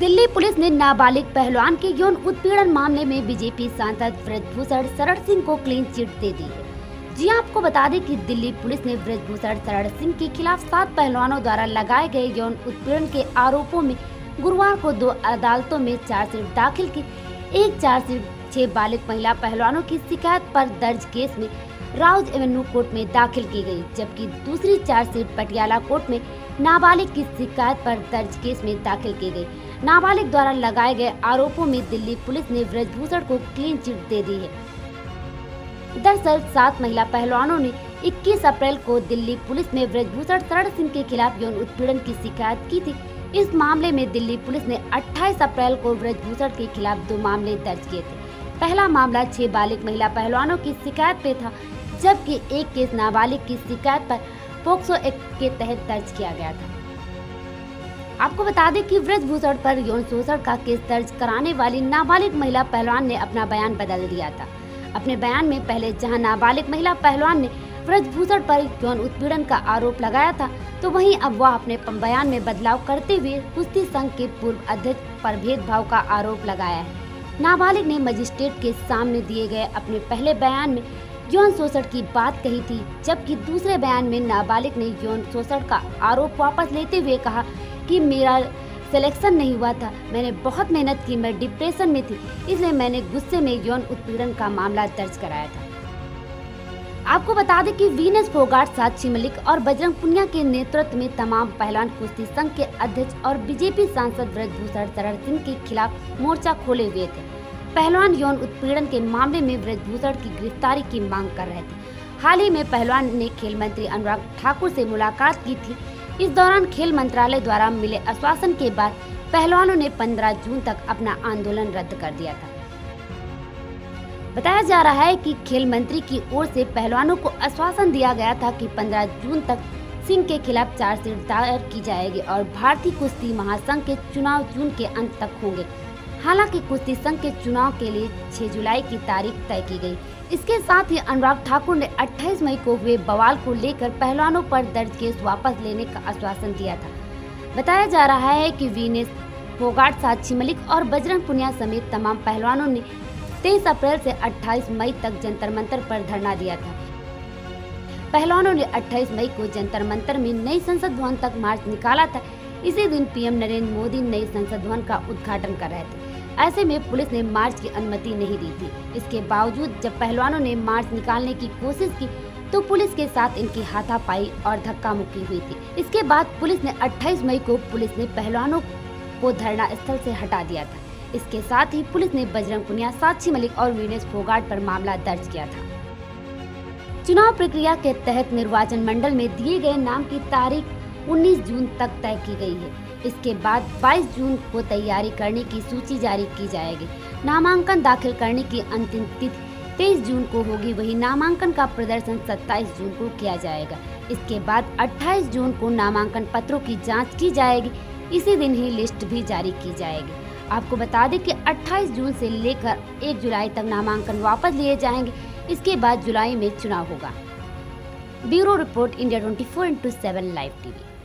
Delhi police ने नाबालिग पहलवान के यौन उत्पीड़न मामले में बीजेपी सांसद बृजभूषण शरण सिंह को क्लीन चिट दे दी है। जी आपको बता दें कि दिल्ली पुलिस ने बृजभूषण शरण सिंह के खिलाफ 7 पहलवानों द्वारा लगाए गए यौन उत्पीड़न के आरोपों में गुरुवार को 2 अदालतों में चार्जशीट दाखिल की। एक चार्जशीट 6 बालिग महिला पहलवानों की शिकायत पर दर्ज केस में राउज एवेन्यू कोर्ट में दाखिल की गई, जबकि दूसरी चार्जशीट पटियाला कोर्ट में नाबालिग की शिकायत पर दर्ज केस में दाखिल की गई। नाबालिग द्वारा लगाए गए आरोपों में दिल्ली पुलिस ने बृजभूषण को क्लीन चिट दे दी है। दरअसल 7 महिला पहलवानों ने 21 अप्रैल को दिल्ली पुलिस में बृजभूषण शरण सिंह के खिलाफ यौन उत्पीड़न की शिकायत की थी। इस मामले में दिल्ली पुलिस ने 28 अप्रैल को बृजभूषण के खिलाफ 2 मामले दर्ज किए थे। पहला मामला 6 बालिग महिला पहलवानों की शिकायत पे था, जबकि एक केस नाबालिग की शिकायत पर पोक्सो एक्ट के तहत दर्ज किया गया था। आपको बता दें कि बृजभूषण पर यौन शोषण का केस दर्ज कराने वाली नाबालिग महिला पहलवान ने अपना बयान बदल दिया था। अपने बयान में पहले जहां नाबालिग महिला पहलवान ने बृजभूषण पर यौन उत्पीड़न का आरोप लगाया था, तो वहीं अब वह अपने बयान में बदलाव करते हुए कुश्ती संघ के पूर्व अध्यक्ष पर भेदभाव का आरोप लगाया है। नाबालिग ने मजिस्ट्रेट के सामने दिए गए अपने पहले बयान में यौन शोषण की बात कही थी, जबकि दूसरे बयान में नाबालिग ने यौन शोषण का आरोप वापस लेते हुए कहा कि मेरा सिलेक्शन नहीं हुआ था, मैंने बहुत मेहनत की, मैं डिप्रेशन में थी, इसलिए मैंने गुस्से में यौन उत्पीड़न का मामला दर्ज कराया था। आपको बता दें कि विनेश फोगाट, साक्षी मलिक और बजरंग पुनिया के नेतृत्व में तमाम पहलवान कुश्ती संघ के अध्यक्ष और बीजेपी सांसद बृजभूषण शरण सिंह के खिलाफ मोर्चा खोले हुए थे। पहलवान यौन उत्पीड़न के मामले में बृजभूषण की गिरफ्तारी की मांग कर रहे थे। हाल ही में पहलवान ने खेल मंत्री अनुराग ठाकुर से मुलाकात की थी। इस दौरान खेल मंत्रालय द्वारा मिले आश्वासन के बाद पहलवानों ने 15 जून तक अपना आंदोलन रद्द कर दिया था। बताया जा रहा है कि खेल मंत्री की ओर से पहलवानों को आश्वासन दिया गया था कि 15 जून तक सिंह के खिलाफ चार्जशीट दायर की जाएगी और भारतीय कुश्ती महासंघ के चुनाव जून के अंत तक होंगे। हालांकि कुश्ती संघ के चुनाव के लिए 6 जुलाई की तारीख तय की गई। इसके साथ ही अनुराग ठाकुर ने 28 मई को हुए बवाल को लेकर पहलवानों पर दर्ज केस वापस लेने का आश्वासन दिया था। बताया जा रहा है कि विनेश फोगाट, साक्षी मलिक और बजरंग पुनिया समेत तमाम पहलवानों ने 23 अप्रैल से 28 मई तक जंतर मंतर पर धरना दिया था। पहलवानों ने 28 मई को जंतर मंतर में नई संसद भवन तक मार्च निकाला था। इसी दिन पीएम नरेंद्र मोदी नए संसद भवन का उद्घाटन कर रहे थे। ऐसे में पुलिस ने मार्च की अनुमति नहीं दी थी। इसके बावजूद जब पहलवानों ने मार्च निकालने की कोशिश की तो पुलिस के साथ इनकी हाथापाई और धक्का मुक्की हुई थी। इसके बाद पुलिस ने 28 मई को पुलिस ने पहलवानों को धरना स्थल से हटा दिया था। इसके साथ ही पुलिस ने बजरंग पुनिया, साक्षी मलिक और विनेश फोगाट पर मामला दर्ज किया था। चुनाव प्रक्रिया के तहत निर्वाचन मंडल में दिए गए नाम की तारीख 19 जून तक तय की गई है। इसके बाद 22 जून को तैयारी करने की सूची जारी की जाएगी। नामांकन दाखिल करने की अंतिम तिथि 23 जून को होगी, वहीं नामांकन का प्रदर्शन 27 जून को किया जाएगा। इसके बाद 28 जून को नामांकन पत्रों की जांच की जाएगी। इसी दिन ही लिस्ट भी जारी की जाएगी। आपको बता दें कि 28 जून से लेकर 1 जुलाई तक नामांकन वापस लिए जाएंगे। इसके बाद जुलाई में चुनाव होगा। Bureau report, India 24/7 live TV.